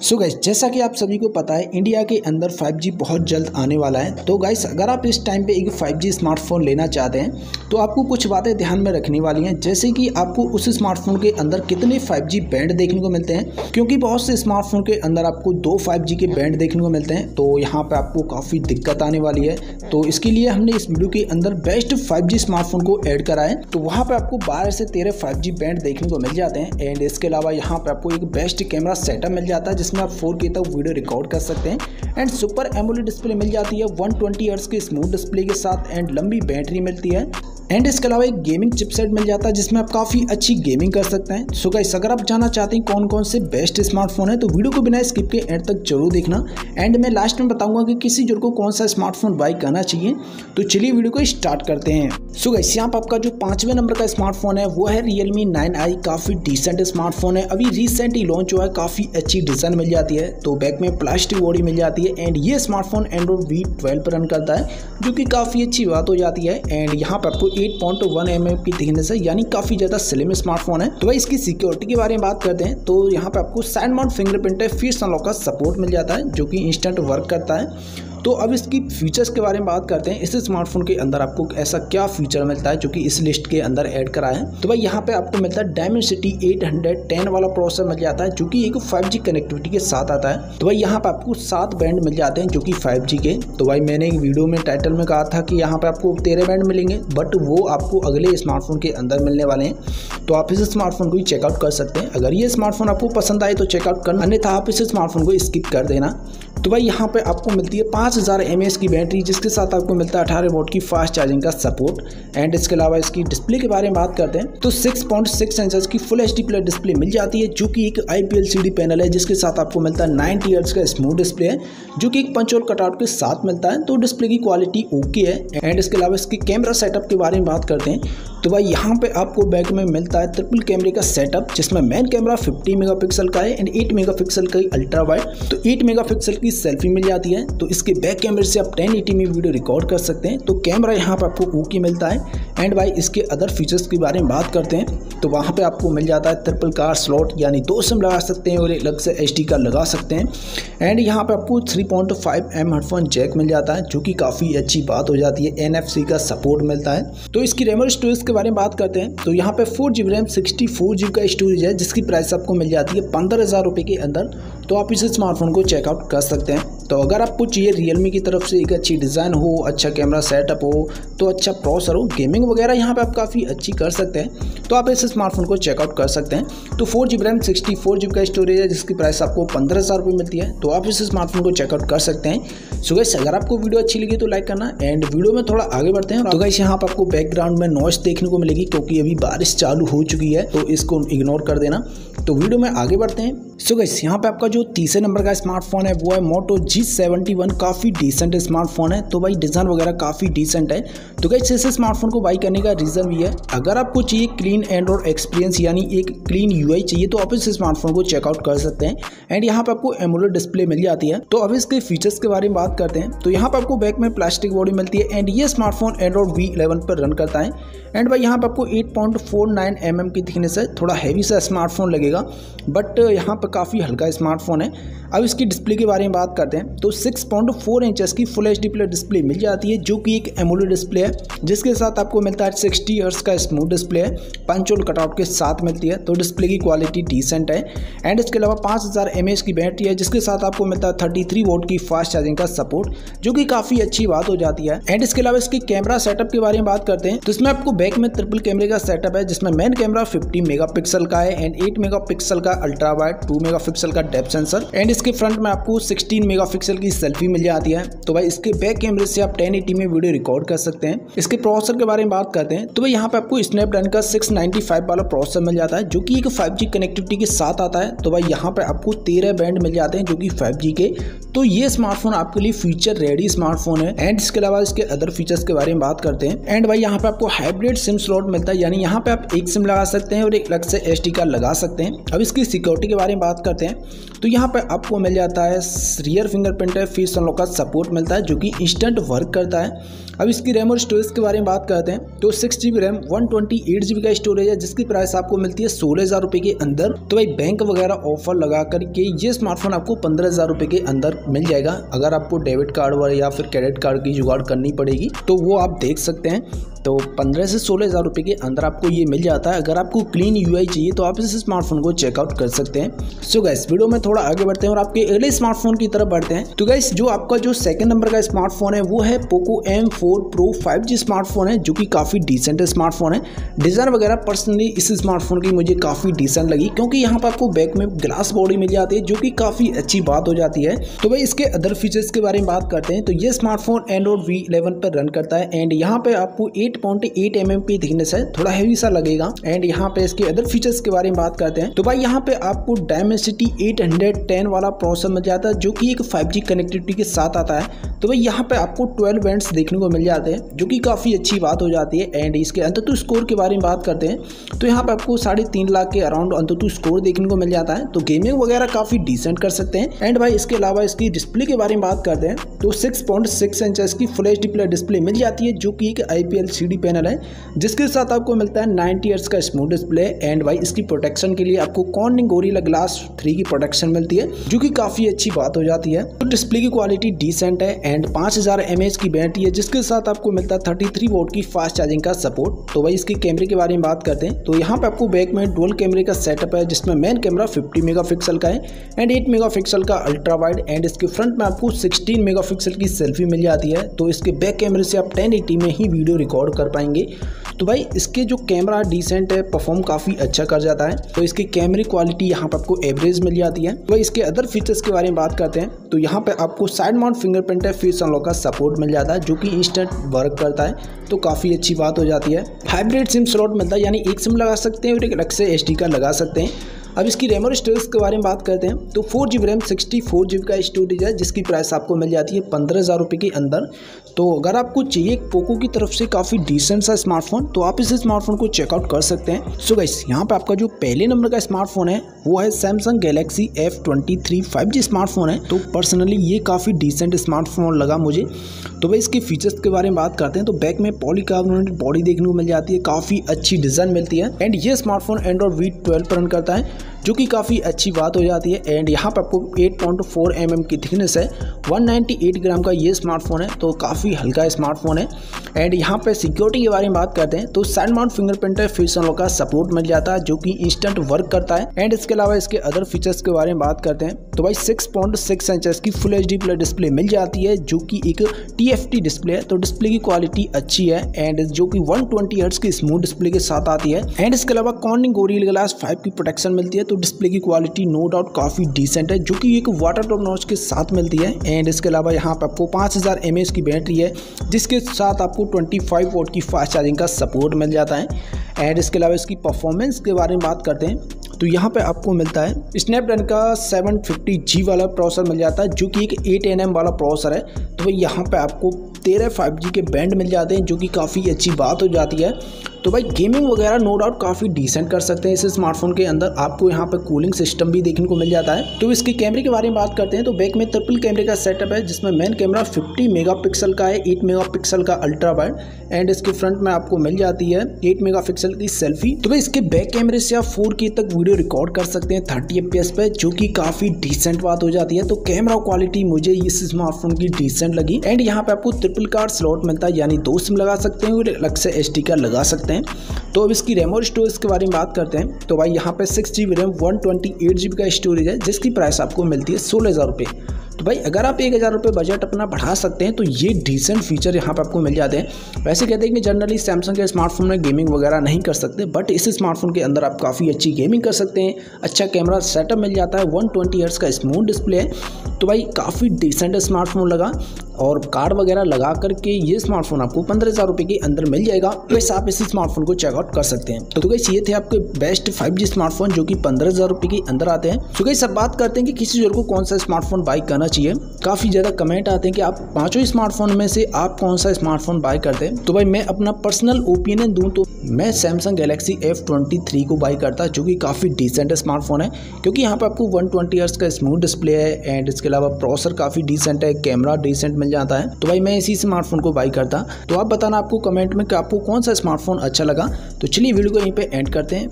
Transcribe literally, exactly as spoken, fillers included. सो so guys, जैसा कि आप सभी को पता है इंडिया के अंदर फाइव जी बहुत जल्द आने वाला है। तो गाइस, अगर आप इस टाइम पे एक फाइव जी स्मार्टफोन लेना चाहते हैं तो आपको कुछ बातें ध्यान में रखने वाली हैं, जैसे कि आपको उस स्मार्टफोन के अंदर कितने फाइव जी बैंड देखने को मिलते हैं, क्योंकि बहुत से स्मार्टफोन के अंदर आपको दो फाइव जी के बैंड देखने को मिलते हैं। तो यहाँ पर आपको काफ़ी दिक्कत आने वाली है। तो इसके लिए हमने इस वीडियो के अंदर बेस्ट फाइव जी स्मार्टफोन को ऐड करा है। तो वहाँ पर आपको बारह से तेरह फाइव जी बैंड देखने को मिल जाते हैं। एंड इसके अलावा यहाँ पर आपको एक बेस्ट कैमरा सेटअप मिल जाता है जिसमें आप फोर के तक वीडियो रिकॉर्ड कर सकते हैं। एंड सुपर एमोलेड डिस्प्ले मिल जाती है वन ट्वेंटी हर्ट्ज के स्मूथ डिस्प्ले के साथ। एंड लंबी बैटरी मिलती है। एंड इसके अलावा एक गेमिंग चिपसेट मिल जाता है जिसमें आप काफ़ी अच्छी गेमिंग कर सकते हैं। सो गाइस, अगर आप जानना चाहते हैं कौन कौन से बेस्ट स्मार्टफोन है तो वीडियो को बिना स्किप के एंड तक जरूर देखना। एंड मैं लास्ट में बताऊंगा कि किसी जोड़ को कौन सा स्मार्टफोन बाय करना चाहिए। तो चलिए वीडियो को स्टार्ट करते हैं। सो गाइस, यहाँ पर आपका जो पाँचवें नंबर का स्मार्टफोन है वो है रियलमी नाइन आई। काफ़ी डिसेंट स्मार्टफोन है, अभी रिसेंटली लॉन्च हुआ है। काफ़ी अच्छी डिज़ाइन मिल जाती है। तो बैक में प्लास्टिक बॉडी मिल जाती है। एंड ये स्मार्टफोन एंड्रॉइड वी ट्वेल्व पर रन करता है, जो कि काफ़ी अच्छी बात हो जाती है। एंड यहाँ पर आपको eight point one M M की थिकनेस है, यानी काफ़ी ज़्यादा स्लिम स्मार्टफोन है। तो भाई, इसकी सिक्योरिटी के बारे में बात करते हैं तो यहाँ पे आपको साइड माउंट फिंगरप्रिंट है, फेस अनलॉक का सपोर्ट मिल जाता है जो कि इंस्टेंट वर्क करता है। तो अब इसकी फीचर्स के बारे में बात करते हैं। इस स्मार्टफोन के अंदर आपको ऐसा क्या फीचर मिलता है जो कि इस लिस्ट के अंदर ऐड करा है। तो भाई, यहाँ पे आपको मिलता है डायमेंसिटी एट टेन वाला प्रोसेसर मिल जाता है जो कि एक फाइव जी कनेक्टिविटी के साथ आता है। तो भाई, यहाँ पे आपको सात बैंड मिल जाते हैं जो कि फाइव जी के। तो भाई, मैंने एक वीडियो में टाइटल में कहा था कि यहाँ पर आपको तेरह बैंड मिलेंगे, बट वो आपको अगले स्मार्टफोन के अंदर मिलने वाले हैं। तो आप इस स्मार्टफोन को ही चेकआउट कर सकते हैं। अगर ये स्मार्टफोन आपको पसंद आए तो चेकआउट करना, अन्यथा आप इस स्मार्टफोन को स्किप कर देना। तो भाई, यहाँ पे आपको मिलती है पाँच हज़ार एम ए एच की बैटरी, जिसके साथ आपको मिलता है अठारह वोट की फास्ट चार्जिंग का सपोर्ट। एंड इसके अलावा इसकी डिस्प्ले के बारे में बात करते हैं तो सिक्स पॉइंट सिक्स इंच की full H D plus display मिल जाती है, जो कि एक I P L C D panel है, जिसके साथ आपको मिलता है नाइन्टी हर्ट्ज का स्मूथ डिस्प्ले है, जो कि एक पंच होल कटआउट के साथ मिलता है। तो डिस्प्ले की क्वालिटी ओके है। एंड इसके अलावा इसके कैमरा सेटअप के बारे में बात करते हैं तो भाई, यहाँ पे आपको बैक में मिलता है ट्रिपल कैमरे का सेटअप, जिसमें मेन कैमरा फिफ्टी मेगापिक्सल का है एंड एट मेगापिक्सल का अल्ट्रा वाइड। तो एट मेगापिक्सल की सेल्फी मिल जाती है। तो इसके बैक कैमरे से आप टेन एटी में वीडियो रिकॉर्ड कर सकते हैं। तो कैमरा यहाँ पे आपको ओके मिलता है। एंड भाई, इसके अदर फीचर्स के बारे में बात करते हैं तो वहाँ पे आपको मिल जाता है ट्रिपल कार स्लॉट, यानी दो सिम लगा सकते हैं और अलग से एच डी कार्ड लगा सकते हैं। एंड यहाँ पे आपको three point five M M headphone jack मिल जाता है, जो कि काफ़ी अच्छी बात हो जाती है। एन एफ सी का सपोर्ट मिलता है। तो इसकी रैम और स्टोरेज के बारे में बात करते हैं तो यहाँ पे four G B RAM sixty four G B का स्टोरेज है, जिसकी प्राइस आपको मिल जाती है पंद्रह हज़ार रुपये के अंदर। तो आप इस स्मार्टफोन को चेकआउट कर सकते हैं। तो अगर आपको चाहिए रियलमी की तरफ से एक अच्छी डिज़ाइन हो, अच्छा कैमरा सेटअप हो, तो अच्छा प्रोसेसर हो, गेमिंग वगैरह यहाँ पे आप काफ़ी अच्छी कर सकते हैं, तो आप इस स्मार्टफोन को चेकआउट कर सकते हैं। तो four G B RAM sixty four G B का स्टोरेज है, जिसकी प्राइस आपको पंद्रह हज़ार रुपये मिलती है। तो आप इस स्मार्टफोन को चेकआउट कर सकते हैं। सो गाइस, अगर आपको वीडियो अच्छी लगी तो लाइक करना। एंड वीडियो में थोड़ा आगे बढ़ते हैं तो गाइस, यहाँ पर आपको बैकग्राउंड में नॉइस देखने को मिलेगी, क्योंकि अभी बारिश चालू हो चुकी है, तो इसको इग्नोर कर देना। तो वीडियो में आगे बढ़ते हैं। सो गाइस, यहाँ पे आपका जो तीसरे नंबर का स्मार्टफोन है वो है मोटो जी सेवेंटी वन। काफ़ी डिसेंट स्मार्टफोन है। तो भाई, डिज़ाइन वगैरह काफ़ी डिसेंट है। तो गाइस, इस स्मार्टफोन को बाई करने का रीज़न भी है, अगर आपको चाहिए क्लीन एंड्रॉइड एक्सपीरियंस, यानी एक क्लीन यू आई चाहिए, तो आप इस स्मार्टफोन को चेकआउट कर सकते हैं। एंड यहाँ पर आपको एमोलेड डिस्प्ले मिल जाती है। तो अब इसके फीचर्स के बारे में बात करते हैं तो यहाँ पर आपको बैक में प्लास्टिक बॉडी मिलती है। एंड ये स्मार्टफोन एंड्रॉइड वी इलेवन पर रन करता है। एंड भाई, यहाँ पर आपको eight point four nine M M की थिकनेस है। थोड़ा हैवी सा स्मार्टफोन लगेगा, बट यहाँ पर काफ़ी हल्का स्मार्टफोन है। अब इसकी डिस्प्ले के बारे में बात करते हैं तो सिक्स पॉइंट फोर इंचेस की full H D plus display मिल जाती है, जो कि एक एमोलेड डिस्प्ले है, जिसके साथ आपको मिलता है सिक्सटी हर्ट्ज का स्मूथ डिस्प्ले है, पंच होल कटआउट के साथ मिलती है। तो डिस्प्ले की क्वालिटी डिसेंट है। एंड इसके अलावा पाँच हज़ार एम ए एच की बैटरी है, जिसके साथ आपको मिलता है थर्टी थ्री वोट की फास्ट चार्जिंग का सपोर्ट, जो कि काफ़ी अच्छी बात हो जाती है। एंड इसके अलावा इसके कैमरा सेटअप के बारे में बात करते हैं तो इसमें आपको बैक में ट्रिपल कैमरे का सेटअप है, जिसमें main camera fifty mega pixel का है एंड एट मेगा पिक्सल का ultra wide, two mega pixel का डेप्थ सेंसर। एंड इसके फ्रंट में आपको सिक्सटीन मेगा पिक्सल की सेल्फी मिल जाती है। तो भाई, इसके बैक कैमरे से आप टेन एटी में वीडियो रिकॉर्ड कर सकते हैं। इसके प्रोसेसर के बारे में बात करते हैं तो भाई, यहाँ पे आपको स्नैपड्रैगन का सिक्स नाइन्टी फाइव वाला प्रोसेसर मिल जाता है, जो कि एक फाइव जी कनेक्टिविटी के साथ आता है। तो भाई, यहाँ पे आपको तेरह बैंड मिल जाते हैं जो कि फाइव जी के। तो ये स्मार्टफोन आपके लिए फ्यूचर रेडी स्मार्टफोन है। एंड इसके अलावा इसके अदर फीचर्स के बारे में बात करते हैं। एंड भाई, यहाँ पे आपको हाइब्रिड सिम स्लॉट मिलता है, यानी यहाँ पे आप एक सिम लगा सकते हैं और एक अलग से एसडी कार्ड लगा सकते हैं। अब इसकी सिक्योरिटी के बारे में बात करते हैं तो यहाँ पे आपको मिल जाता है रियर फिंगरप्रिंट है, फेस अनलॉक का सपोर्ट मिलता है, जो कि इंस्टेंट वर्क करता है। अब इसकी रैम और स्टोरेज के बारे में बात करते हैं तो six G B RAM one twenty eight G B का स्टोरेज है, जिसकी प्राइस आपको मिलती है सोलह हजार रुपये के अंदर। तो भाई बैंक वगैरह ऑफर लगा करके ये स्मार्टफोन आपको पंद्रह हजार रुपये के अंदर मिल जाएगा। अगर आपको डेबिट कार्ड या फिर क्रेडिट कार्ड की जुगाड़ करनी पड़ेगी तो वो आप देख सकते हैं। तो पंद्रह से सोलह हज़ार रुपये के अंदर आपको ये मिल जाता है। अगर आपको क्लीन यूआई चाहिए तो आप इस स्मार्टफोन को चेकआउट कर सकते हैं। सो गाइस वीडियो में थोड़ा आगे बढ़ते हैं और आपके अगले स्मार्टफोन की तरफ बढ़ते हैं। तो गाइस जो आपका जो सेकंड नंबर का स्मार्टफोन है वो है Poco M four Pro five G smartphone है, जो कि काफ़ी डिसेंट स्मार्टफोन है। डिज़ाइन वगैरह पर्सनली इस स्मार्टफोन की मुझे काफ़ी डिसेंट लगी, क्योंकि यहाँ पर आपको बैक में ग्लास बॉडी मिल जाती है, जो कि काफ़ी अच्छी बात हो जाती है। तो भाई इसके अदर फीचर्स के बारे में बात करते हैं तो ये स्मार्टफोन एंड्रॉइड वी इलेवन पर रन करता है एंड यहाँ पर आपको आठ पॉइंट आठ एम एम की थिकनेस है, थोड़ा हैवी सा लगेगा। एंड यहाँ पे इसके अदर फीचर्स के बारे में बात करते हैं तो भाई यहाँ पे आपको डायमेंसिटी आठ सौ दस वाला प्रोसेसर मिल जाता है, जो कि एक फाइव जी कनेक्टिविटी के साथ आता है। तो भाई यहाँ पे आपको बारह बैंड्स देखने को मिल जाते हैं, जो कि काफ़ी अच्छी बात हो जाती है। एंड इसके अंततः स्कोर के बारे में बात करते हैं तो यहाँ पर आपको साढ़े तीन लाख के अराउंड अंततः स्कोर देखने को मिल जाता है। तो गेमिंग वगैरह काफ़ी डिसेंट कर सकते हैं। एंड भाई इसके अलावा इसकी डिस्प्ले के बारे में बात करते हैं तो सिक्स पॉइंट सिक्स इंच की full H D plus display मिल जाती है, जो कि एक I P L C D panel है, जिसके साथ आपको मिलता है नाइंटी हर्ट्ज का स्मूथ डिस्प्ले। एंड भाई इसकी प्रोटेक्शन के लिए आपको कॉर्निंग गोरिल्ला ग्लास थ्री की प्रोटेक्शन मिलती है, जो कि काफ़ी अच्छी बात हो जाती है। तो डिस्प्ले की क्वालिटी डिसेंट है एंड पाँच हज़ार एम ए एच की बैटरी है, जिसके साथ आपको मिलता है तैंतीस वोल्ट की फास्ट चार्जिंग का सपोर्ट। तो भाई इसके कैमरे के बारे में बात करते हैं तो यहाँ पर आपको बैक में डुअल कैमरे का सेटअप है, जिसमें main camera fifty mega pixel का है एंड एट मेगा पिक्सल का अल्ट्रा वाइड। एंड इसके फ्रंट में आपको सिक्सटीन मेगा पिक्सल की सेल्फी मिल जाती है, तो इसके बैक कैमरे से आप टेन एटी में ही वीडियो रिकॉर्ड कर पाएंगे। तो भाई इसके जो कैमरा डिसेंट है, परफॉर्म काफ़ी अच्छा कर जाता है। तो इसके कैमरे क्वालिटी यहाँ पर आपको एवरेज मिल जाती है। तो भाई इसके अदर फीचर्स के बारे में बात करते हैं तो यहाँ पे आपको साइड माउंट फिंगरप्रिंट है फेस अनलॉक का सपोर्ट मिल जाता है, जो कि इंस्टेंट वर्क करता है, तो काफ़ी अच्छी बात हो जाती है। हाइब्रिड सिम स्लॉट मिलता है, यानी एक सिम लगा सकते हैं और एक अलग से एस डी कार्ड लगा सकते हैं। अब इसकी रैम और स्टोरेज के बारे में बात करते हैं तो four G B RAM sixty four G B का स्टोरेज है, जिसकी प्राइस आपको मिल जाती है पंद्रह हज़ार रुपये के अंदर। तो अगर आपको चाहिए पोको की तरफ से काफ़ी डिसेंट सा स्मार्टफोन तो आप इस स्मार्टफोन को चेकआउट कर सकते हैं। सो गाइस यहाँ पे आपका जो पहले नंबर का स्मार्टफोन है वो है Samsung Galaxy F twenty three five G smartphone है। तो पर्सनली ये काफ़ी डिसेंट स्मार्टफोन लगा मुझे। तो भाई इसके फीचर्स के बारे में बात करते हैं तो बैक में पॉलीकार्बोनेट बॉडी देखने को मिल जाती है, काफ़ी अच्छी डिज़ाइन मिलती है। एंड ये स्मार्टफोन एंड्रॉइड वी ट्वेल्व पर रन करता है, जो कि काफ़ी अच्छी बात हो जाती है। एंड यहाँ पर आपको आठ पॉइंट चार एम एम की थिकनेस है, एक सौ अट्ठानवे ग्राम का ये स्मार्टफोन है, तो काफ़ी हल्का स्मार्टफोन है। एंड यहाँ पर सिक्योरिटी के बारे में बात करते हैं तो side mount fingerprint face unlock का सपोर्ट मिल जाता है, जो कि इंस्टेंट वर्क करता है। एंड इसके अलावा इसके अदर फीचर्स के बारे में बात करते हैं तो भाई सिक्स पॉइंट सिक्स इंचज की full H D plus display मिल जाती है, जो कि एक टी एफ टी डिस्प्ले है, तो डिस्प्ले की क्वालिटी अच्छी है एंड जो कि वन ट्वेंटी हर्ट्ज की स्मूथ डिस्प्ले के साथ आती है। एंड इसके अलावा कॉर्निंग गोरिल्ला ग्लास फाइव की प्रोटेक्शन मिलती है, तो डिस्प्ले की क्वालिटी नो डाउट काफ़ी डिसेंट है, जो कि एक वाटर ड्रॉप नॉच के साथ मिलती है। एंड इसके अलावा यहाँ पर आपको पाँच हज़ार एम ए एच की बैटरी है, जिसके साथ आपको पच्चीस वोल्ट की फास्ट चार्जिंग का सपोर्ट मिल जाता है। एंड इसके अलावा इसकी परफॉर्मेंस के बारे में बात करते हैं तो यहाँ पे आपको मिलता है स्नैपड्रैगन का सेवन फिफ्टी जी वाला प्रोसेसर मिल जाता है, जो कि एक एट एन एम वाला प्रोसेसर है। तो भाई यहाँ पे आपको तेरह फाइव जी के बैंड मिल जाते हैं, जो कि काफ़ी अच्छी बात हो जाती है। तो भाई गेमिंग वगैरह नो डाउट काफ़ी डिसेंट कर सकते हैं इस स्मार्टफोन के अंदर। आपको यहाँ पे कूलिंग सिस्टम भी देखने को मिल जाता है। तो इसके कैमरे के बारे में बात करते हैं तो बैक में ट्रिपल कैमरे का सेटअप है, जिसमें मेन कैमरा फिफ्टी मेगापिक्सल का है, एट मेगापिक्सल का अल्ट्रा वाइड। एंड इसके फ्रंट में आपको मिल जाती है एट मेगापिक्सल की सेल्फी। तो भाई इसके बैक कैमरे से आप फोर के तक वीडियो रिकॉर्ड कर सकते हैं थर्टी एफ पी एस पे, जो कि काफ़ी डिसेंट बात हो जाती है। तो कैमरा क्वालिटी मुझे इस स्मार्टफोन की डिसेंट लगी। एंड यहाँ पे आपको ट्रिपल कार्ड स्लॉट मिलता है, यानी दो सिम लगा सकते हैं और अलग से एस डी कार्ड लगा सकते हैं। तो अब इसकी रैम और स्टोरेज के बारे में बात करते हैं तो भाई यहाँ पे six G B RAM one twenty eight G B का स्टोरेज है, जिसकी प्राइस आपको मिलती है सोलह हज़ार रुपये। तो भाई अगर आप एक हज़ार रुपये बजट अपना बढ़ा सकते हैं तो ये डिसेंट फीचर यहाँ पे आपको मिल जाते हैं। वैसे कहते हैं कि जनरली सैमसंग के स्मार्टफोन में गेमिंग वगैरह नहीं कर सकते, बट इस स्मार्टफोन के अंदर आप काफ़ी अच्छी गेमिंग कर सकते हैं। अच्छा कैमरा सेटअप मिल जाता है, वन ट्वेंटी हर्ट्ज का स्मूथ डिस्प्ले है। तो भाई काफ़ी डिसेंट स्मार्टफोन लगा और कार्ड वगैरह लगा करके ये स्मार्टफोन आपको पंद्रह हज़ार रुपये के अंदर मिल जाएगा। वैसे आप इस स्मार्टफोन को चेकआउट कर सकते हैं। तो गाइस ये थे आपके बेस्ट फाइव जी स्मार्टफोन जो कि पंद्रह हज़ार रुपये के अंदर आते हैं। तो गाइस अब बात करते हैं कि किसी जोर को कौन सा स्मार्टफोन बाय करना चाहिए। काफ़ी ज़्यादा कमेंट आते हैं कि आप पाँचों स्मार्टफोन में से आप कौन सा स्मार्टफोन बाय करते हैं। तो भाई मैं अपना पर्सनल ओपिनियन दूँ तो मैं Samsung Galaxy F twenty three को बाई करता, जो कि काफ़ी डिसेंट स्मार्टफोन है, क्योंकि यहाँ पर आपको वन ट्वेंटी हर्ट्ज का स्मूथ डिस्प्ले है एंड इसके अलावा प्रोसेसर काफ़ी डिसेंट है, कैमरा डिसेंट बन जाता है, तो भाई मैं इसी स्मार्टफोन को बाई करता। तो आप बताना आपको कमेंट में कि आपको कौन सा स्मार्टफोन अच्छा लगा। तो चलिए वीडियो को यहीं पे एंड करते हैं।